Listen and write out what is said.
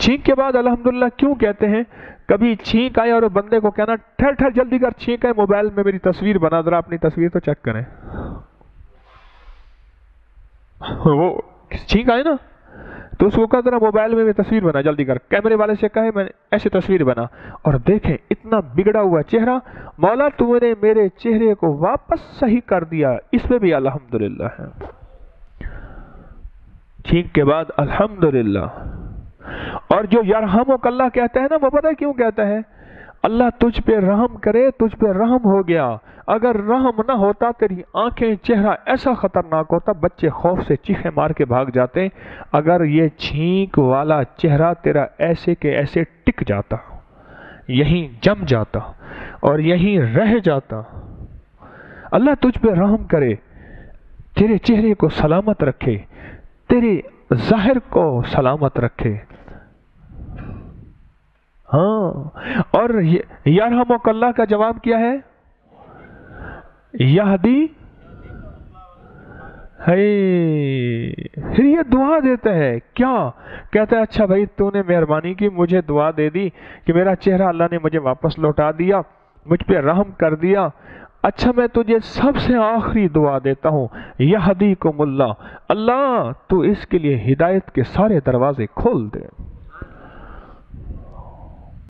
छींक के बाद अल्हम्दुलिल्लाह क्यों कहते हैं? कभी छींक आए और बंदे को कहना ठहर ठहर जल्दी कर, छींक आए, मोबाइल में मेरी तस्वीर बना, जरा अपनी तस्वीर तो चेक करें। वो छींक आए ना तो उसको कहा जरा मोबाइल में तस्वीर बना जल्दी कर, कैमरे वाले से कहे मैंने ऐसे तस्वीर बना, और देखें इतना बिगड़ा हुआ चेहरा, मौला तूने मेरे चेहरे को वापस सही कर दिया, इसमें भी अल्हम्दुलिल्लाह है। छींक के बाद अल्हम्दुलिल्लाह। और जो यरहमुकल्लाह कहता है ना, वो पता है क्यों कहता है? अल्लाह तुझ पे रहम करे, तुझ पे रहम हो गया, अगर रहम ना होता तेरी आंखें चेहरा ऐसा खतरनाक होता बच्चे खौफ से चीखे मार के भाग जाते, अगर ये छींक वाला चेहरा तेरा ऐसे के ऐसे टिक जाता, यहीं जम जाता और यहीं रह जाता। अल्लाह तुझ पे रहम करे, तेरे चेहरे को सलामत रखे, तेरे ज़ाहिर को सलामत रखे। हाँ, और यरहमुकल्लाह का जवाब क्या है? यहदी है, फिर ये दुआ देता है। क्या कहता है? अच्छा भाई तूने मेहरबानी की, मुझे दुआ दे दी कि मेरा चेहरा अल्लाह ने मुझे वापस लौटा दिया, मुझ पे रहम कर दिया, अच्छा मैं तुझे सबसे आखिरी दुआ देता हूँ, यहदी को मुल्ला, अल्लाह तू इसके लिए हिदायत के सारे दरवाजे खोल दे।